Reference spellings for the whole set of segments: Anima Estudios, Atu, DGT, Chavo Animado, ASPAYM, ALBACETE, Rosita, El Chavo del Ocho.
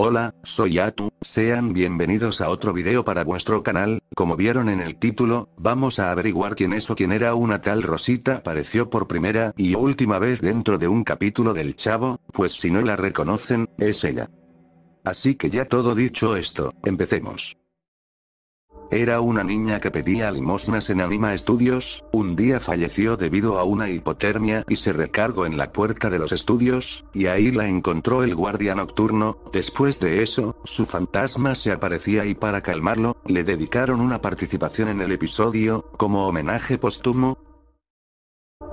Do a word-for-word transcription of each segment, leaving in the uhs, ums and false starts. Hola, soy Atu, sean bienvenidos a otro video para vuestro canal. Como vieron en el título, vamos a averiguar quién es o quién era una tal Rosita. Apareció por primera y última vez dentro de un capítulo del Chavo, pues si no la reconocen, es ella. Así que ya todo dicho esto, empecemos. Era una niña que pedía limosnas en Anima Estudios. Un día falleció debido a una hipotermia y se recargó en la puerta de los estudios, y ahí la encontró el guardia nocturno. Después de eso, su fantasma se aparecía y para calmarlo, le dedicaron una participación en el episodio, como homenaje póstumo.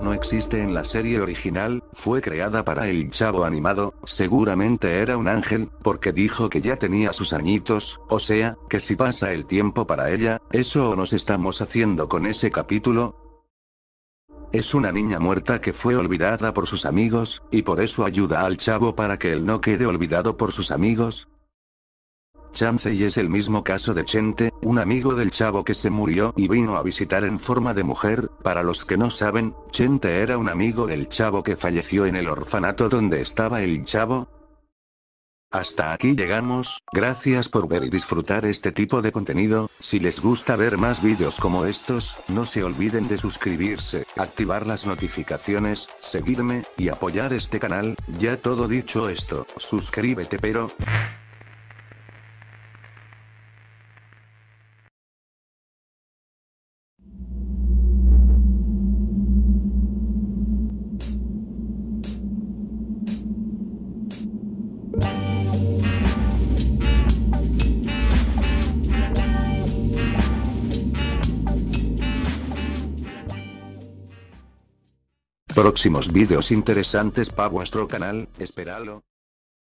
No existe en la serie original, fue creada para el Chavo Animado. Seguramente era un ángel, porque dijo que ya tenía sus añitos, o sea, que si pasa el tiempo para ella, eso nos estamos haciendo con ese capítulo. Es una niña muerta que fue olvidada por sus amigos, y por eso ayuda al Chavo para que él no quede olvidado por sus amigos. Chancey es el mismo caso de Chente, un amigo del Chavo que se murió y vino a visitar en forma de mujer. Para los que no saben, Chente era un amigo del Chavo que falleció en el orfanato donde estaba el Chavo. Hasta aquí llegamos, gracias por ver y disfrutar este tipo de contenido. Si les gusta ver más vídeos como estos, no se olviden de suscribirse, activar las notificaciones, seguirme, y apoyar este canal. Ya todo dicho esto, suscríbete pero... Próximos vídeos interesantes para vuestro canal, esperadlo.